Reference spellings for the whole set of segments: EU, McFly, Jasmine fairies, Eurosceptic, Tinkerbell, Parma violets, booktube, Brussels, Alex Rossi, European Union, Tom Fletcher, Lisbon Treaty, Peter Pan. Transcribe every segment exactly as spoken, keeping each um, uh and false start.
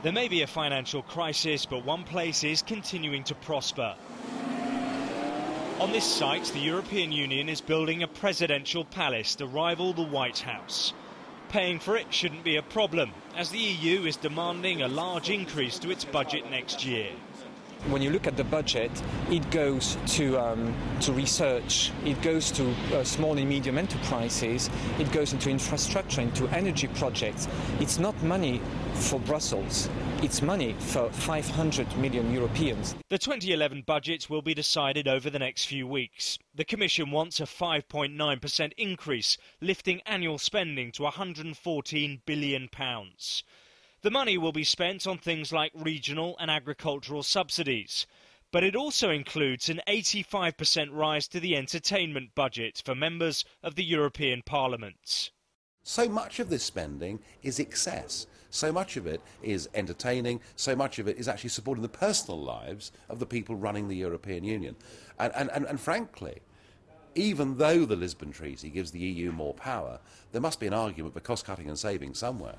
There may be a financial crisis, but one place is continuing to prosper. On this site, the European Union is building a presidential palace to rival the White House. Paying for it shouldn't be a problem, as the E U is demanding a large increase to its budget next year. When you look at the budget, it goes to, um, to research, it goes to uh, small and medium enterprises, it goes into infrastructure, into energy projects. It's not money for Brussels, it's money for five hundred million Europeans. The twenty eleven budgets will be decided over the next few weeks. The Commission wants a five point nine percent increase, lifting annual spending to one hundred fourteen billion pounds. The money will be spent on things like regional and agricultural subsidies, but it also includes an eighty-five percent rise to the entertainment budget for members of the European Parliament. So much of this spending is excess. So much of it is entertaining, so much of it is actually supporting the personal lives of the people running the European Union. And, and, and, and frankly, even though the Lisbon Treaty gives the E U more power, there must be an argument for cost-cutting and saving somewhere.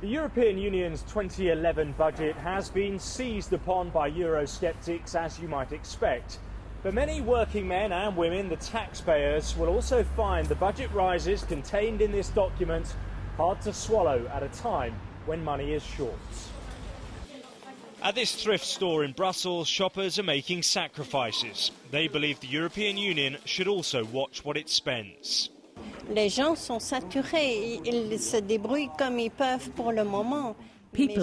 The European Union's twenty eleven budget has been seized upon by Eurosceptics, as you might expect. But many working men and women, the taxpayers, will also find the budget rises contained in this document hard to swallow at a time when money is short. At this thrift store in Brussels, shoppers are making sacrifices. They believe the European Union should also watch what it spends. People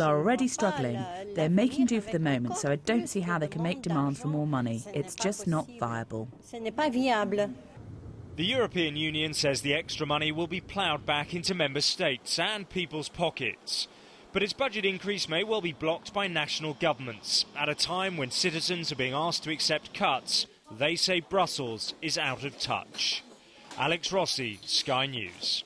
are already struggling. They're making do for the moment, so I don't see how they can make demands for more money. It's just not viable. The European Union says the extra money will be ploughed back into member states and people's pockets. But its budget increase may well be blocked by national governments, at a time when citizens are being asked to accept cuts. They say Brussels is out of touch. Alex Rossi, Sky News.